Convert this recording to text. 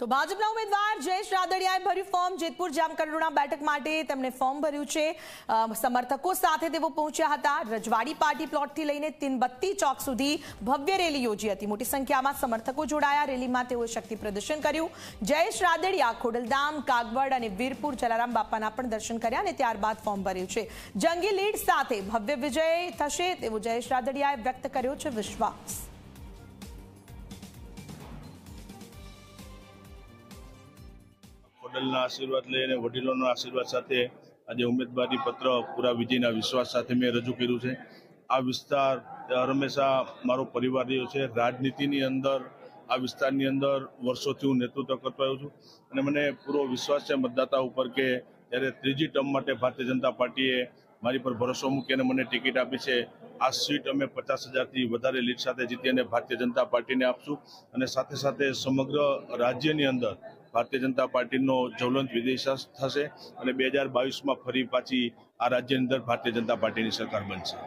તો ભાજપના ઉમેદવાર જયેશ રાદડિયાએ ભર્યું ફોર્મ. જેતપુર જામકંડોરણા બેઠક માટે તેમણે ફોર્મ ભર્યું છે. સમર્થકો સાથે તેઓ પહોંચ્યા હતા. રજવાડી પાર્ટી પ્લોટથી લઈને તીનબત્તી ચોક સુધી ભવ્ય રેલી યોજી હતી. મોટી સંખ્યામાં સમર્થકો જોડાયા. રેલીમાં તેઓએ શક્તિ પ્રદર્શન કર્યું. જયેશ રાદડિયા ખોડલધામ, કાગવડ અને વીરપુર જલારામ બાપાના પણ દર્શન કર્યા અને ત્યારબાદ ફોર્મ ભર્યું છે. જંગી લીડ સાથે ભવ્ય વિજય થશે તેવો જયેશ રાદડિયાએ વ્યક્ત કર્યો છે વિશ્વાસ. ખોડલના આશીર્વાદ લઈને વડીલોના આશીર્વાદ સાથે આજે ઉમેદવારી પત્ર પૂરા વિજયના વિશ્વાસ સાથે મેં રજૂ કર્યું છે. આ વિસ્તાર હંમેશા મારો પરિવાર રહ્યો છે. રાજનીતિની અંદર આ વિસ્તારની અંદર વર્ષોથી હું નેતૃત્વ કરતો આવ્યો છું અને મને પૂરો વિશ્વાસ છે મતદાતા ઉપર કે જ્યારે ત્રીજી ટર્મ માટે ભારતીય જનતા પાર્ટીએ મારી પર ભરોસો મૂકીને મને ટિકિટ આપી છે. આ સીટ અમે 50,000થી વધારે લીડ સાથે જીતી અને ભારતીય જનતા પાર્ટીને આપશું અને સાથે સાથે સમગ્ર રાજ્યની અંદર ભારતીય જનતા પાર્ટીનો જ્વલંત વિજય થશે અને 2022માં ફરી પાછી આ રાજ્યની અંદર ભારતીય જનતા પાર્ટીની સરકાર બનશે.